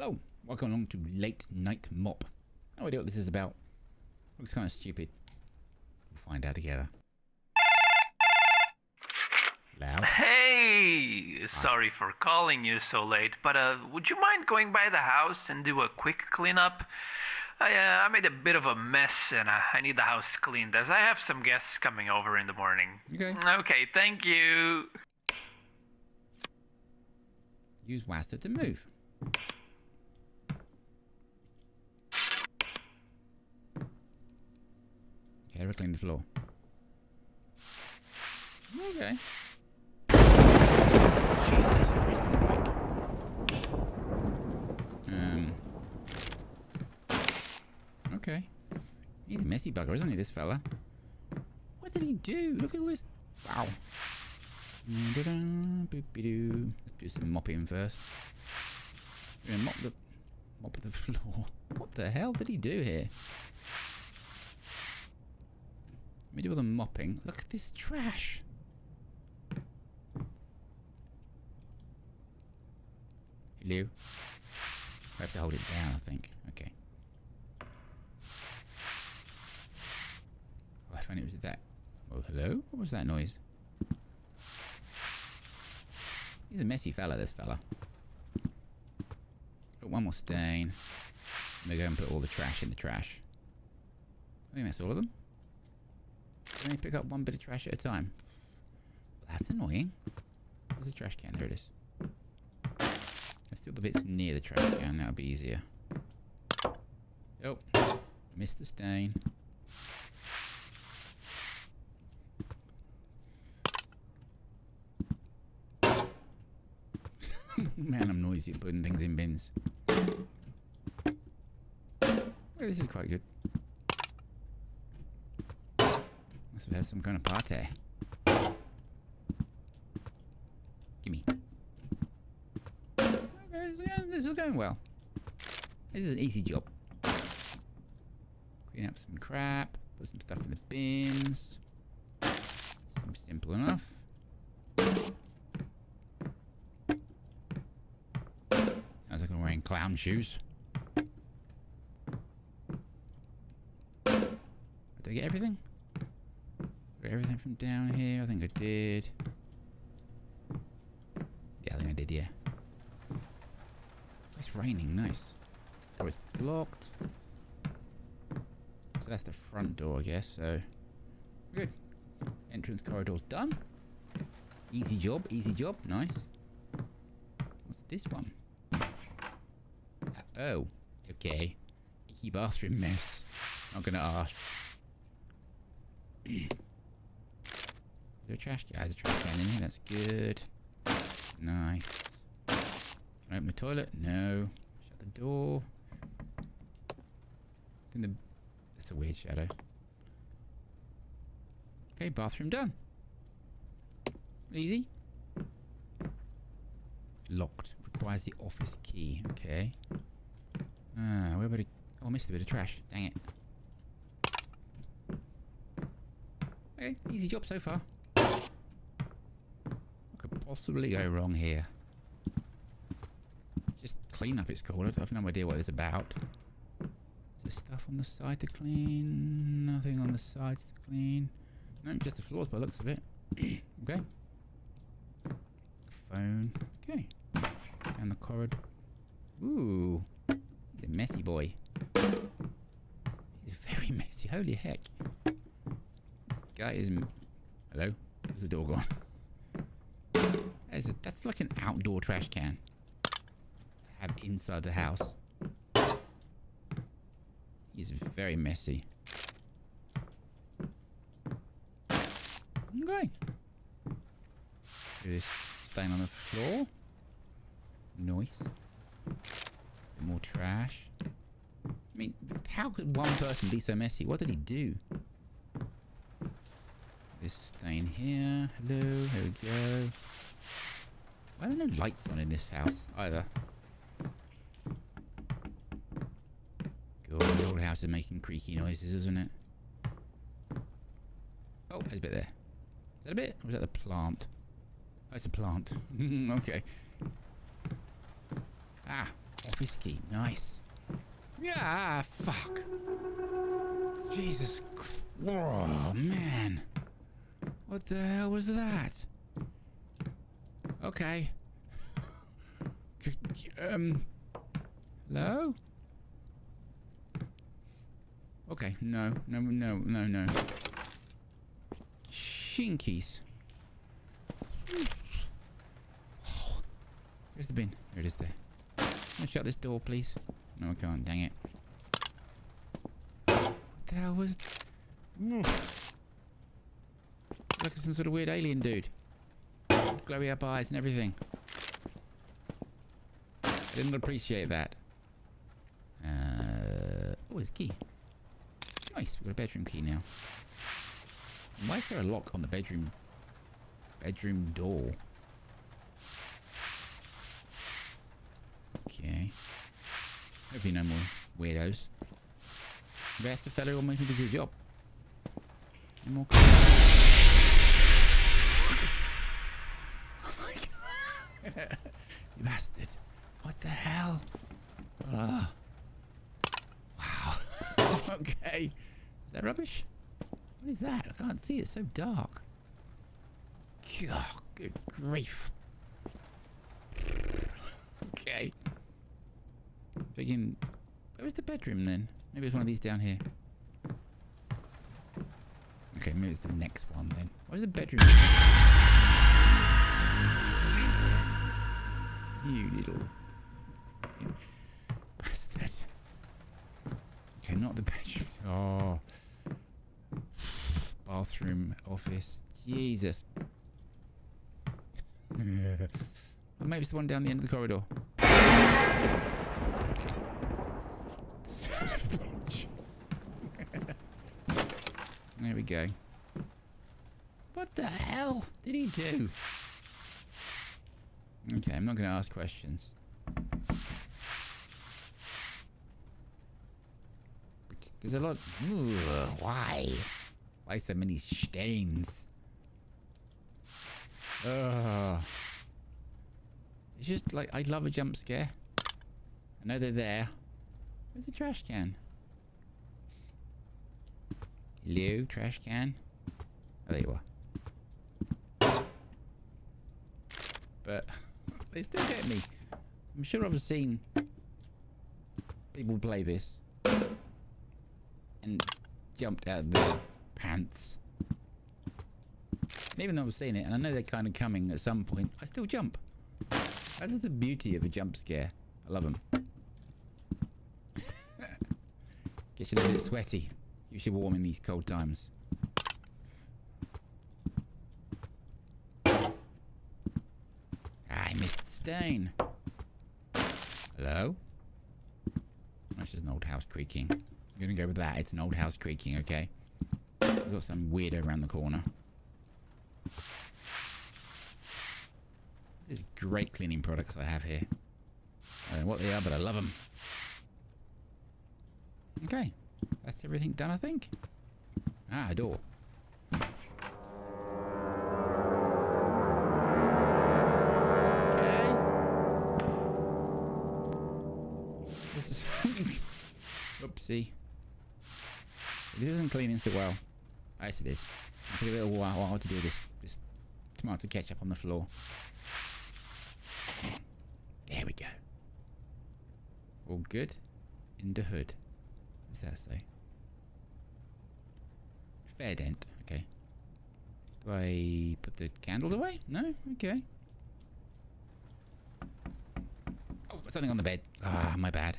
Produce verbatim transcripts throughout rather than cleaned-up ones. Hello, welcome along to Late Night Mop. No idea what this is about. Looks kind of stupid. We'll find out together. Loud. Hey, Hi. Sorry for calling you so late, but uh, would you mind going by the house and do a quick cleanup? I, uh, I made a bit of a mess, and uh, I need the house cleaned as I have some guests coming over in the morning. Okay. Okay, thank you. Use WASDA to move. Okay, we'll clean the floor. Okay. Jesus Christ, I'm awake. Um. Okay. He's a messy bugger, isn't he, this fella? What did he do? Look at all this. Wow. Let's do some mopping first. We're gonna mop the mop the floor. What the hell did he do here? Let me do all the mopping. Look at this trash. Hello. I have to hold it down, I think. Okay. Oh, I found it was that. Oh, hello? What was that noise? He's a messy fella, this fella. Got one more stain. I'm gonna go and put all the trash in the trash. I think that's all of them. Can I pick up one bit of trash at a time? That's annoying. Where's the trash can? There it is. Let's do the bits near the trash can, that'll be easier. Oh, missed the stain. Man, I'm noisy at putting things in bins. Oh, this is quite good. Must have had some kind of party. Gimme. Okay, this is going well. This is an easy job. Clean up some crap. Put some stuff in the bins. Seems simple enough. Clown shoes. Did I get everything? Got everything from down here? I think I did. Yeah, I think I did, yeah. It's raining, nice. Oh, it's blocked. So that's the front door, I guess, so. Good. Entrance corridor's done. Easy job, easy job, nice. What's this one? Oh, okay. Icky bathroom mess. Not gonna ask. Is there a trash can? Oh, there's a trash can in here. That's good. Nice. Can I open the toilet? No. Shut the door. Then the. That's a weird shadow. Okay, bathroom done. Easy. Locked. Requires the office key. Okay. Ah, where would it? Oh, I missed a bit of trash. Dang it. Okay, easy job so far. What could possibly go wrong here? Just clean up, it's called. I have no idea what it's about. Is there stuff on the side to clean? Nothing on the sides to clean. No, just the floors by the looks of it. Okay. Phone. Okay. Down the corridor. Ooh. He's a messy boy. He's very messy. Holy heck. This guy is... M Hello? Where's the door gone? That's, a, that's like an outdoor trash can. Have inside the house. He's very messy. Okay. Do this stain on the floor. Nice. More trash. I mean, how could one person be so messy? What did he do? This stain here. Hello, here we go. Why are there no lights on in this house either? God, the old house is making creaky noises, isn't it? Oh, there's a bit there. Is that a bit? Or was that the plant? Oh, it's a plant. Okay. Ah. Whiskey, nice. Yeah, fuck. Jesus Christ. Oh, man. What the hell was that? Okay. Um. Hello? Okay, no, no, no, no, no. Shinkies. Oh, where's the bin? There it is there. Can I shut this door, please? No, I can't. Dang it. What the hell was... Like some sort of weird alien dude. Glowy up eyes and everything. I didn't appreciate that. Uh, oh, it's a key. Nice, we've got a bedroom key now. Why is there a lock on the bedroom bedroom door? Okay. Hopefully no more weirdos. That's the fellow who wants me to do a job. No more. Oh my god! You bastard! What the hell? Uh, wow. Okay. Is that rubbish? What is that? I can't see. It's so dark. Oh, good grief. Okay. Begin. Where's the bedroom then? Maybe it's one of these down here. Okay, maybe it's the next one then. Where's the bedroom? You little bastard. Okay, not the bedroom. Oh. Bathroom, office. Jesus. Or maybe it's the one down the end of the corridor. Savage. There we go. What the hell did he do? Okay, I'm not going to ask questions. There's a lot... Ooh, why? Why so many stains? Ugh. It's just like, I love a jump scare. I know they're there. Where's the trash can? Hello, trash can? Oh, there you are. But... They still get me. I'm sure I've seen people play this and jumped out of their pants. And even though I've seen it and I know they're kind of coming at some point, I still jump. That's the beauty of a jump scare. I love them. Gets you a little bit sweaty. Keeps you warm in these cold times. I missed the stain. Hello? That's just an old house creaking. I'm gonna go with that. It's an old house creaking, okay? There's got some weirdo around the corner. This is great cleaning products I have here. I don't know what they are, but I love them. Okay. That's everything done, I think. Ah, a door. Okay. This is oopsie. This isn't cleaning so well. Yes, it is. It took a little while, while to do this. Just tomato ketchup on the floor. There we go. All good. In the hood. What's that say? Fair dent. Okay. Do I put the candle away? No? Okay. Oh, something on the bed. Ah, my bad.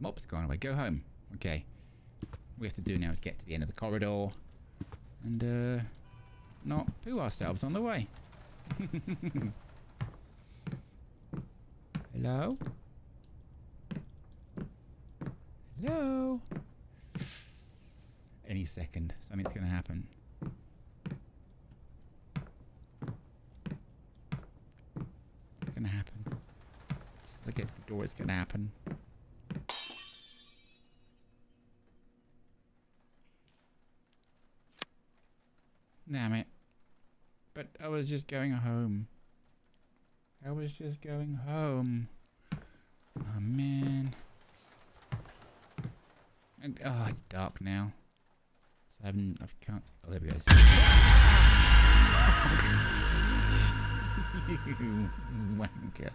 Mop's gone away. Go home. Okay. What we have to do now is get to the end of the corridor and uh, not poo ourselves on the way. Hello? Hello? Any second, something's going to happen. It's going to happen. Just look at the door, it's going to happen. Damn it. I was just going home. I was just going home. Oh, man. And, oh, it's dark now. So I haven't... I can't... Oh, there we go. You wanker.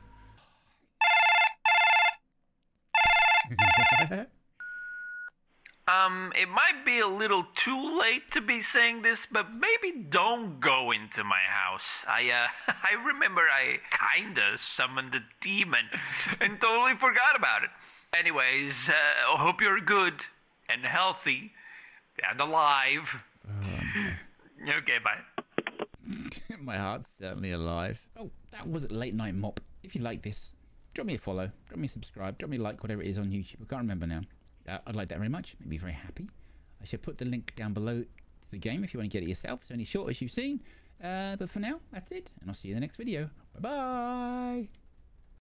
Um, it might be a little too late to be saying this, but maybe don't go into my house. I, uh, I remember I kinda summoned a demon and totally forgot about it. Anyways, uh, I hope you're good and healthy and alive. Um. Okay, bye. My heart's certainly alive. Oh, that was Late Night Mop. If you like this, drop me a follow, drop me a subscribe, drop me a like, whatever it is on YouTube. I can't remember now. Uh, I'd like that very much. Made me very happy. I shall put the link down below to the game if you want to get it yourself. It's only short as you've seen. Uh, but for now, that's it. And I'll see you in the next video. Bye-bye.